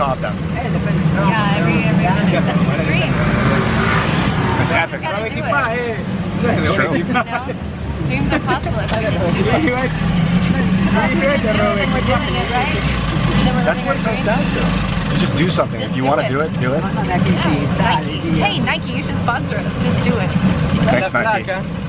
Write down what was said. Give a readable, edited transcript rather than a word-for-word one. caught them. Yeah, every this is a dream. It's happened. It's true. No? Dreams are possible if we just do it. That's what it comes down to. Just do something. If you want to do it, do it. Yeah. Nike. Hey, Nike, you should sponsor us. Just do it. Thanks, Nike.